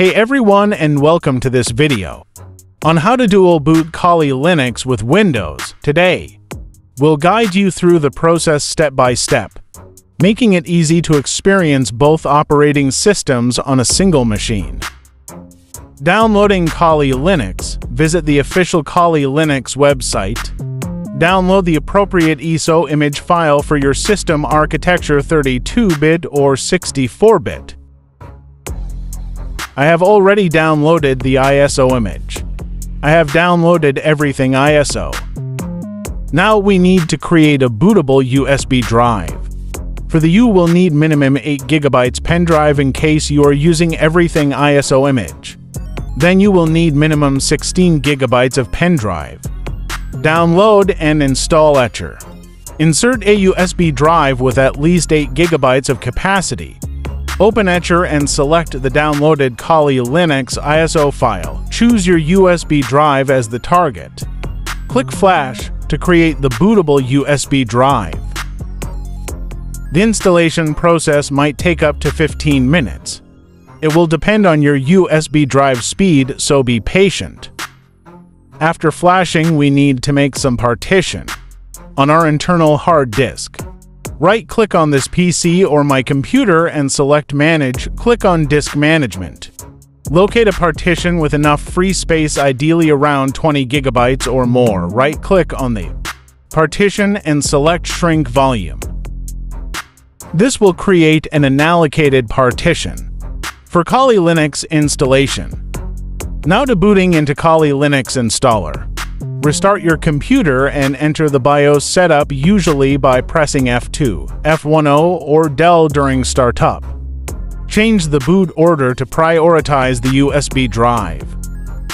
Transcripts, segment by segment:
Hey everyone, and welcome to this video on how to dual boot Kali Linux with Windows. Today, we'll guide you through the process step by step, making it easy to experience both operating systems on a single machine. Downloading Kali Linux, visit the official Kali Linux website. Download the appropriate ISO image file for your system architecture, 32-bit or 64-bit. I have already downloaded the ISO image. I have downloaded everything ISO. Now we need to create a bootable USB drive. For you will need minimum 8 GB pen drive in case you are using everything ISO image. Then you will need minimum 16 GB of pen drive. Download and install Etcher. Insert a USB drive with at least 8 GB of capacity. Open Etcher and select the downloaded Kali Linux ISO file. Choose your USB drive as the target. Click Flash to create the bootable USB drive. The installation process might take up to 15 minutes. It will depend on your USB drive speed, so be patient. After flashing, we need to make some partition on our internal hard disk. Right-click on this PC or my computer and select Manage. Click on Disk Management. Locate a partition with enough free space, ideally around 20 GB or more. Right-click on the partition and select Shrink Volume. This will create an unallocated partition for Kali Linux installation. Now to booting into Kali Linux installer. Restart your computer and enter the BIOS setup, usually by pressing F2, F10, or del during startup. Change the boot order to prioritize the USB drive.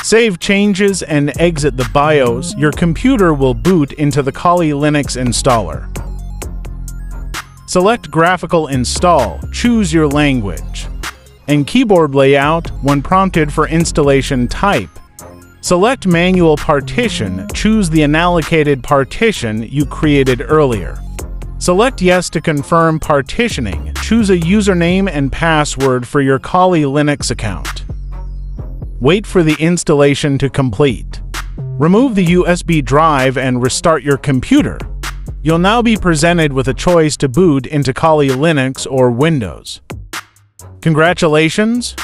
Save changes and exit the BIOS. Your computer will boot into the Kali Linux installer. Select graphical install, choose your language and keyboard layout. When prompted for installation type, select Manual Partition, choose the unallocated partition you created earlier. Select Yes to confirm partitioning, choose a username and password for your Kali Linux account. Wait for the installation to complete. Remove the USB drive and restart your computer. You'll now be presented with a choice to boot into Kali Linux or Windows. Congratulations!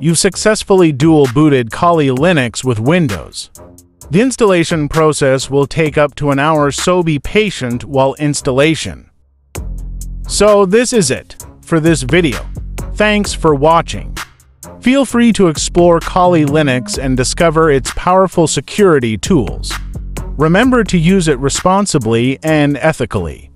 You've successfully dual-booted Kali Linux with Windows. The installation process will take up to an hour, so be patient while installation. So this is it for this video. Thanks for watching. Feel free to explore Kali Linux and discover its powerful security tools. Remember to use it responsibly and ethically.